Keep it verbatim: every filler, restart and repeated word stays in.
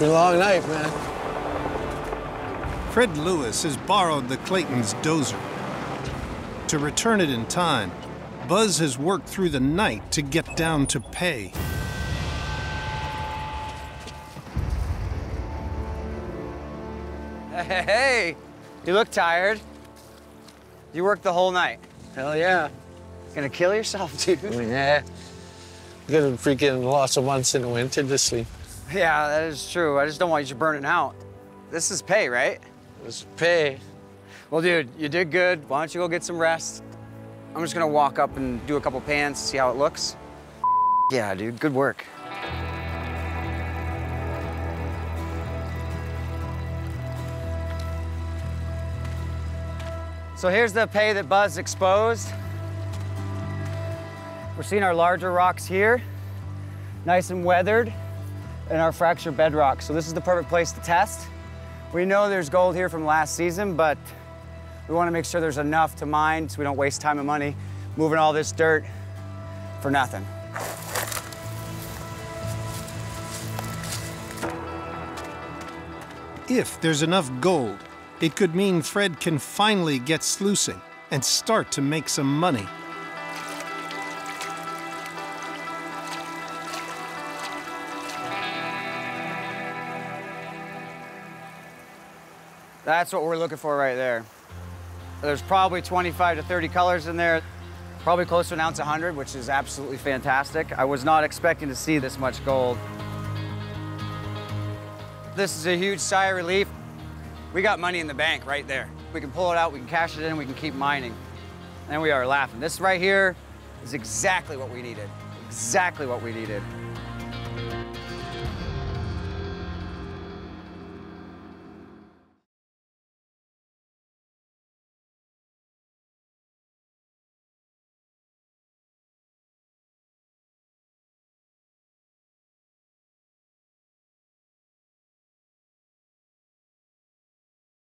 It's been a long night, man. Fred Lewis has borrowed the Clayton's dozer. To return it in time, Buzz has worked through the night to get down to pay. Hey, you look tired. You worked the whole night. Hell yeah. Gonna kill yourself, dude? Yeah. You're gonna freaking lost a month in the winter to sleep. Yeah, that is true. I just don't want you to burn it out. This is pay, right? This is pay. Well, dude, you did good. Why don't you go get some rest? I'm just gonna walk up and do a couple pans, see how it looks. Yeah, dude, good work. So here's the pay that Buzz exposed. We're seeing our larger rocks here, nice and weathered, and our fractured bedrock. So this is the perfect place to test. We know there's gold here from last season, but we want to make sure there's enough to mine so we don't waste time and money moving all this dirt for nothing. If there's enough gold, it could mean Fred can finally get sluicing and start to make some money. That's what we're looking for right there. There's probably twenty-five to thirty colors in there, probably close to an ounce one hundred, which is absolutely fantastic. I was not expecting to see this much gold. This is a huge sigh of relief. We got money in the bank right there. We can pull it out, we can cash it in, we can keep mining. And we are laughing. This right here is exactly what we needed. Exactly what we needed.